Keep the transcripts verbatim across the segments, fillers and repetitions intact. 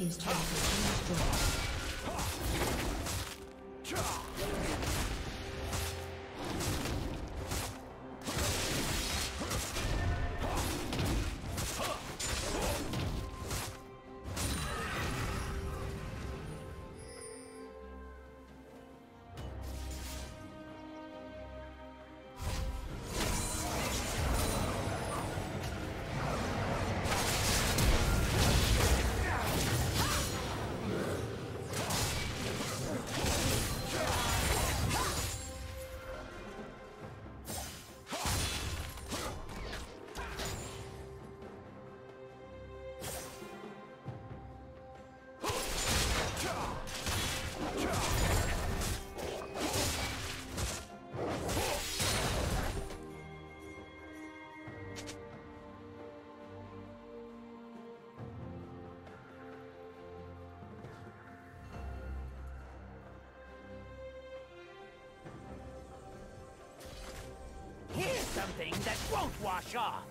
team's turret has been destroyed. Something that won't wash off.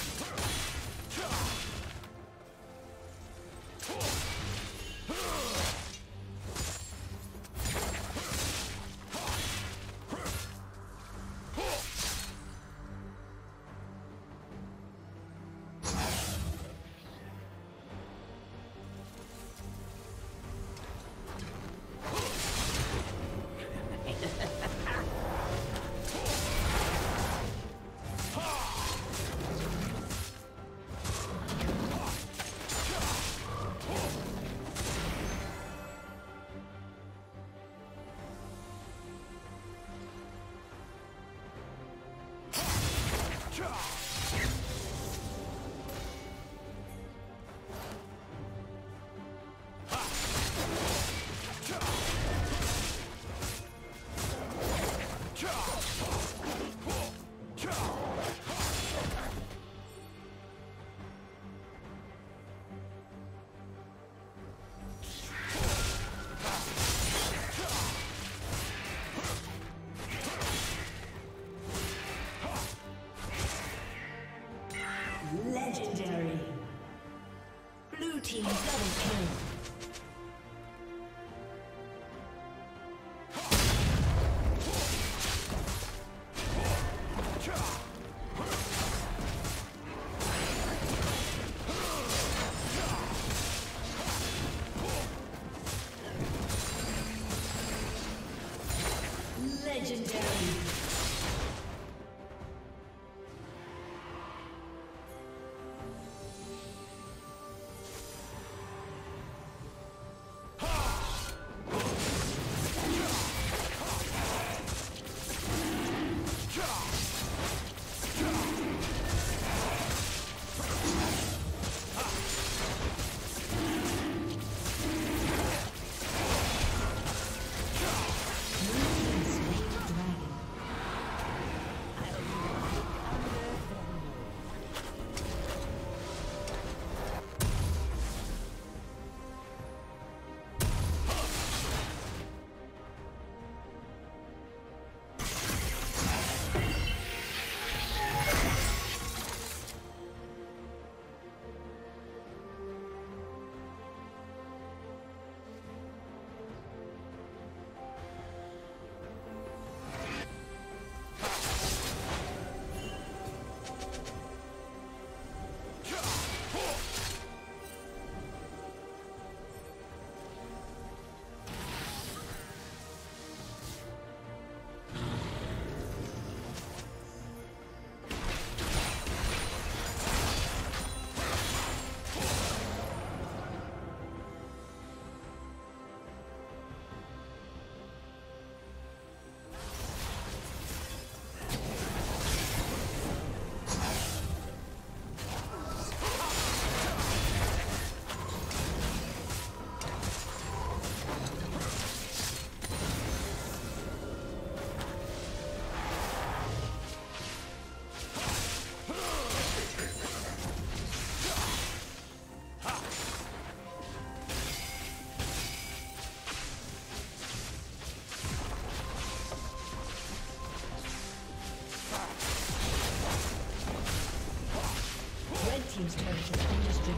Team's turret has been destroyed.